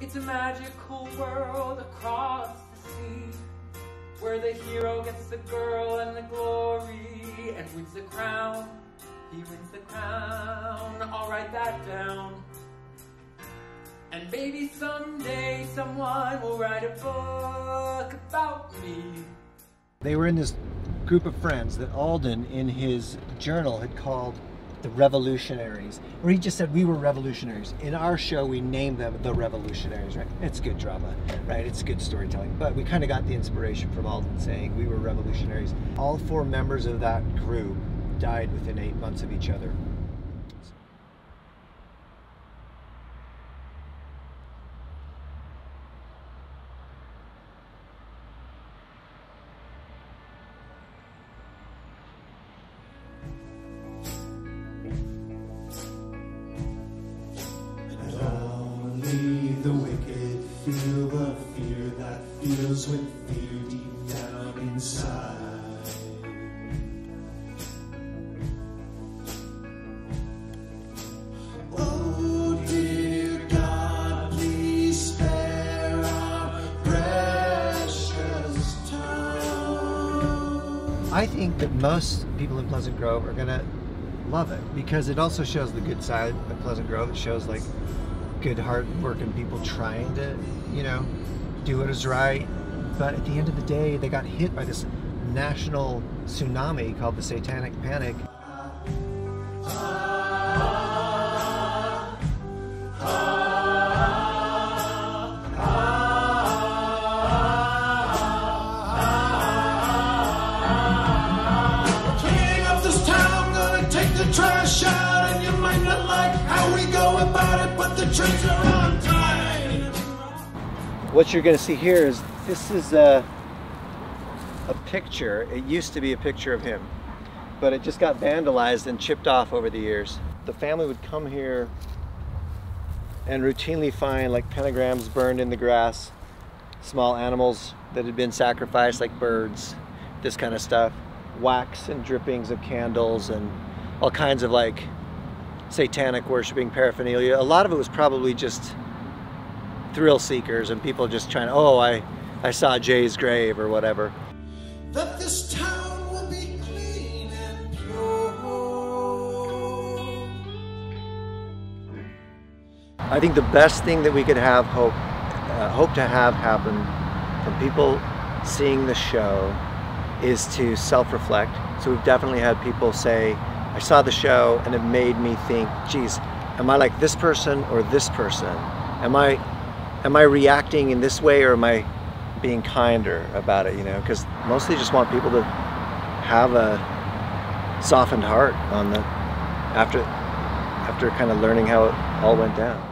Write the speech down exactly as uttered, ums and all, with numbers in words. It's a magical world across the sea, where the hero gets the girl and the glory, and wins the crown, he wins the crown. I'll write that down. And maybe someday someone will write a book about me. They were in this group of friends that Alden in his journal had called the Revolutionaries, or he just said we were revolutionaries. In our show we named them the Revolutionaries, right? It's good drama, right? It's good storytelling, but we kind of got the inspiration from Alden saying we were revolutionaries. All four members of that group died within eight months of each other. The wicked feel the fear that feels with fear deep down inside. Oh dear God, please spare our precious time. I think that most people in Pleasant Grove are gonna love it, because it also shows the good side of Pleasant Grove. It shows like good hard-working people trying to, you know, do what is right, but at the end of the day, they got hit by this national tsunami called the Satanic Panic. King of this town, gonna take the trash out, and you might not like how we go about it, but the trains are on time. What you're going to see here is this is a, a picture. It used to be a picture of him, but it just got vandalized and chipped off over the years. The family would come here and routinely find like pentagrams burned in the grass, small animals that had been sacrificed like birds, this kind of stuff, wax and drippings of candles and all kinds of like satanic worshiping paraphernalia. A lot of it was probably just thrill seekers and people just trying to, oh, I, I saw Jay's grave or whatever. That this town will be clean and pure. I think the best thing that we could have hope, uh, hope to have happen from people seeing the show is to self-reflect. So we've definitely had people say, I saw the show and it made me think, geez, am I like this person or this person? Am I, am I reacting in this way, or am I being kinder about it, you know? Because mostly just want people to have a softened heart on the, after, after kind of learning how it all went down.